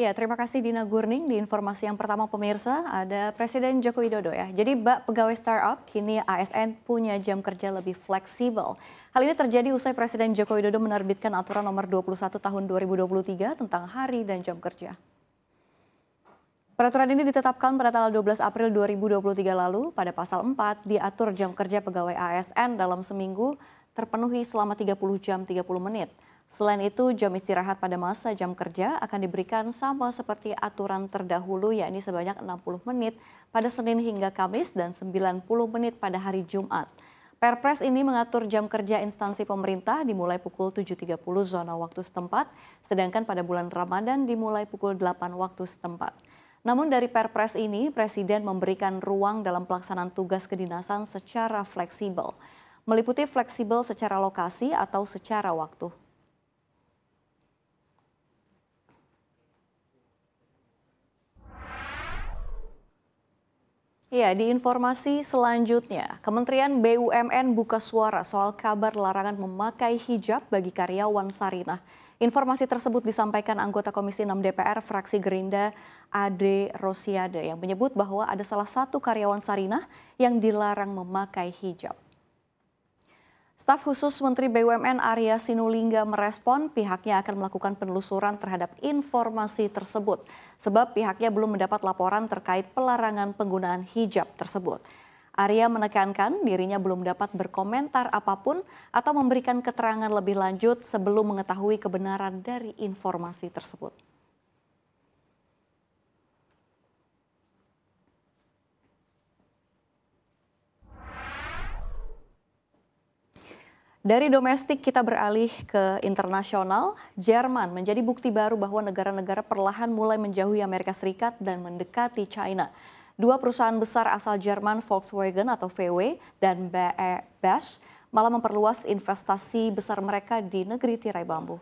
Ya, terima kasih Dina Gurning di informasi yang pertama pemirsa, ada Presiden Joko Widodo ya. Jadi bak pegawai startup kini ASN punya jam kerja lebih fleksibel. Hal ini terjadi usai Presiden Joko Widodo menerbitkan aturan nomor 21 tahun 2023 tentang hari dan jam kerja. Peraturan ini ditetapkan pada tanggal 12 April 2023 lalu. Pada pasal 4 diatur jam kerja pegawai ASN dalam seminggu terpenuhi selama 30 jam 30 menit. Selain itu, jam istirahat pada masa jam kerja akan diberikan sama seperti aturan terdahulu, yakni sebanyak 60 menit pada Senin hingga Kamis dan 90 menit pada hari Jumat. Perpres ini mengatur jam kerja instansi pemerintah dimulai pukul 7.30 zona waktu setempat, sedangkan pada bulan Ramadan dimulai pukul 8 waktu setempat. Namun dari Perpres ini, Presiden memberikan ruang dalam pelaksanaan tugas kedinasan secara fleksibel, meliputi fleksibel secara lokasi atau secara waktu. Ya, di informasi selanjutnya, Kementerian BUMN buka suara soal kabar larangan memakai hijab bagi karyawan Sarinah. Informasi tersebut disampaikan anggota Komisi 6 DPR fraksi Gerindra Ade Rosiade yang menyebut bahwa ada salah satu karyawan Sarinah yang dilarang memakai hijab. Staf khusus Menteri BUMN Arya Sinulinga merespon pihaknya akan melakukan penelusuran terhadap informasi tersebut sebab pihaknya belum mendapat laporan terkait pelarangan penggunaan hijab tersebut. Arya menekankan dirinya belum dapat berkomentar apapun atau memberikan keterangan lebih lanjut sebelum mengetahui kebenaran dari informasi tersebut. Dari domestik kita beralih ke internasional. Jerman menjadi bukti baru bahwa negara-negara perlahan mulai menjauhi Amerika Serikat dan mendekati China. Dua perusahaan besar asal Jerman, Volkswagen atau VW dan BASF, malah memperluas investasi besar mereka di negeri tirai bambu.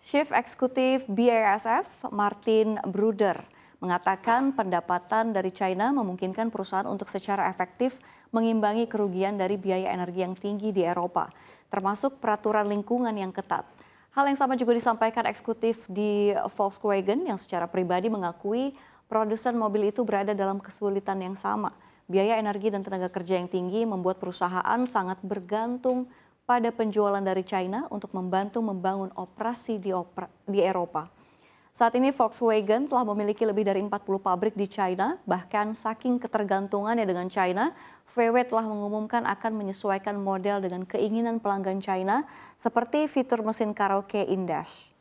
Chief Executive BASF, Martin Bruder, mengatakan pendapatan dari China memungkinkan perusahaan untuk secara efektif mengimbangi kerugian dari biaya energi yang tinggi di Eropa, termasuk peraturan lingkungan yang ketat. Hal yang sama juga disampaikan eksekutif di Volkswagen yang secara pribadi mengakui produsen mobil itu berada dalam kesulitan yang sama. Biaya energi dan tenaga kerja yang tinggi membuat perusahaan sangat bergantung pada penjualan dari China untuk membantu membangun operasi di Eropa. Saat ini Volkswagen telah memiliki lebih dari 40 pabrik di China, bahkan saking ketergantungannya dengan China, VW telah mengumumkan akan menyesuaikan model dengan keinginan pelanggan China seperti fitur mesin karaoke in-dash.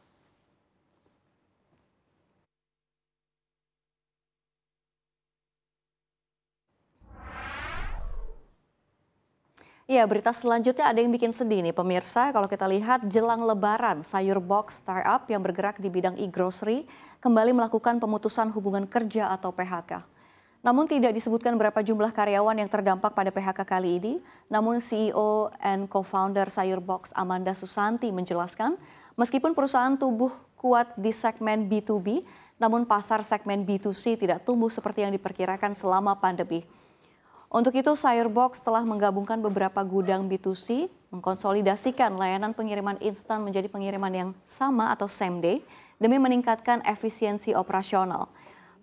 Ya, berita selanjutnya ada yang bikin sedih nih pemirsa. Kalau kita lihat jelang Lebaran, Sayurbox startup yang bergerak di bidang e-grocery kembali melakukan pemutusan hubungan kerja atau PHK. Namun tidak disebutkan berapa jumlah karyawan yang terdampak pada PHK kali ini. Namun CEO and co-founder Sayurbox Amanda Susanti menjelaskan, meskipun perusahaan tumbuh kuat di segmen B2B, namun pasar segmen B2C tidak tumbuh seperti yang diperkirakan selama pandemi. Untuk itu, Sayurbox telah menggabungkan beberapa gudang B2C, mengkonsolidasikan layanan pengiriman instan menjadi pengiriman yang sama atau same day, demi meningkatkan efisiensi operasional.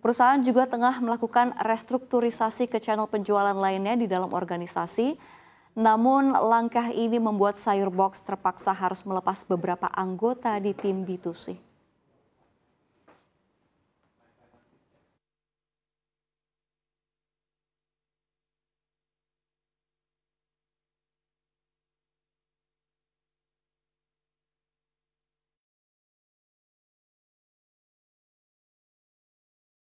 Perusahaan juga tengah melakukan restrukturisasi ke channel penjualan lainnya di dalam organisasi, namun langkah ini membuat Sayurbox terpaksa harus melepas beberapa anggota di tim B2C.